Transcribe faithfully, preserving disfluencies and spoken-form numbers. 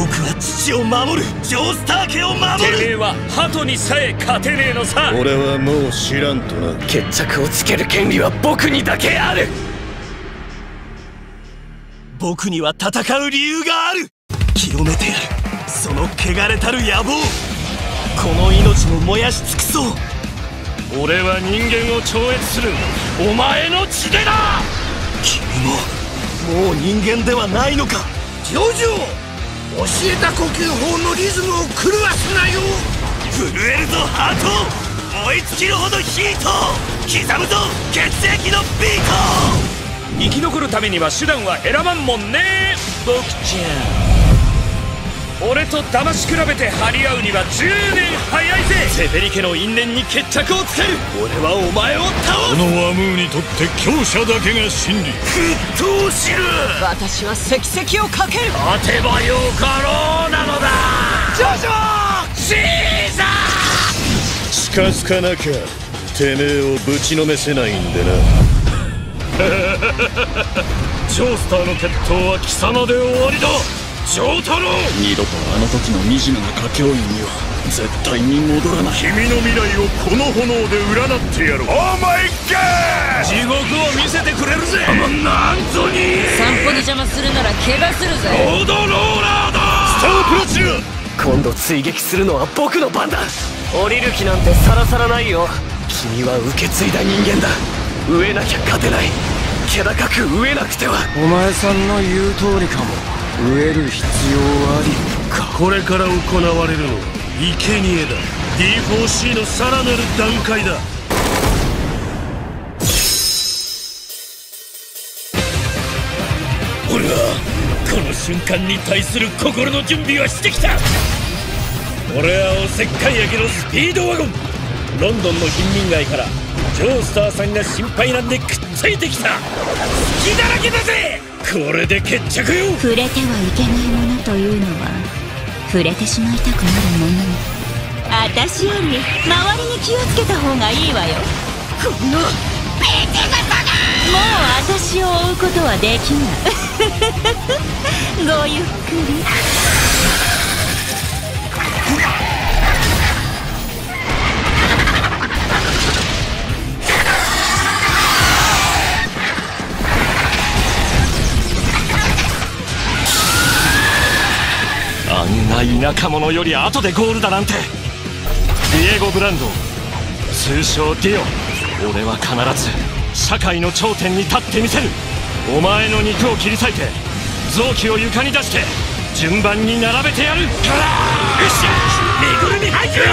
僕は父を守る、ジョースター家を守る。てめえは鳩にさえ勝てねえのさ。俺はもう知らんとな。決着をつける権利は僕にだけある。僕には戦う理由がある。清めてやる、その汚れたる野望。この命を燃やし尽くそう。俺は人間を超越する、お前の血でだ。君ももう人間ではないのか。ジョジョ、教えた呼吸法のリズムを狂わすなよ。震えるぞハート、追いつきるほどヒート。刻むぞ血液のビート。生き残るためには手段は選ばんもんね。僕ちゃん、俺と騙し比べて張り合うにはじゅうねん早いぜ。セフェリ家の因縁に決着をつける。俺はお前を倒す。このアムーにとって強者だけが真理。ふっとう知る。私は石石をかける。勝てばよかろうなのだ。ジョジョ、シーザー、近づかなきゃてめえをぶちのめせないんでな。ジョースターの決闘は貴様で終わりだ。丈太郎、二度とあの時の惨めな掛け負いには絶対に戻らない。君の未来をこの炎で占ってやる。オーマイガー、地獄を見せてくれるぜ。まあ、なんとに散歩に邪魔するなら怪我するぜ。ロードローラーだ。スタープロチュー、今度追撃するのは僕の番だ。降りる気なんてさらさらないよ。君は受け継いだ人間だ。飢えなきゃ勝てない。気高く飢えなくては。お前さんの言う通りかも。植える必要ありか。これから行われるのは生贄だ。 ディーフォーシー のさらなる段階だ。俺はこの瞬間に対する心の準備はしてきた。俺はおせっかい焼けのスピードワゴン、ロンドンの貧民街からジョースターさんが心配なんでくっついてきた。隙だらけだぜ。これで決着よ。触れてはいけないものというのは触れてしまいたくなるもの。私より周りに気をつけた方がいいわよ。このペテ型がもう私を追うことはできない。ごゆっくり。あんな田舎者より後でゴールだなんて。ディエゴ・ブランド、通称ディオ。俺は必ず社会の頂点に立ってみせる。お前の肉を切り裂いて臓器を床に出して順番に並べてやる。うっしゃ、身ぐるみ入ってる。